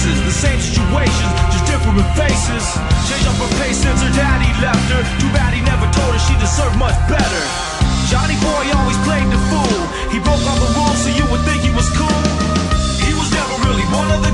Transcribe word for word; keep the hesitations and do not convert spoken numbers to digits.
places, the same situations, just different faces. Changed up her pace since her daddy left her. Too bad he never told her she deserved much better. Johnny Boy always played the fool. He broke all the rules so you would think he was cool. He was never really one of the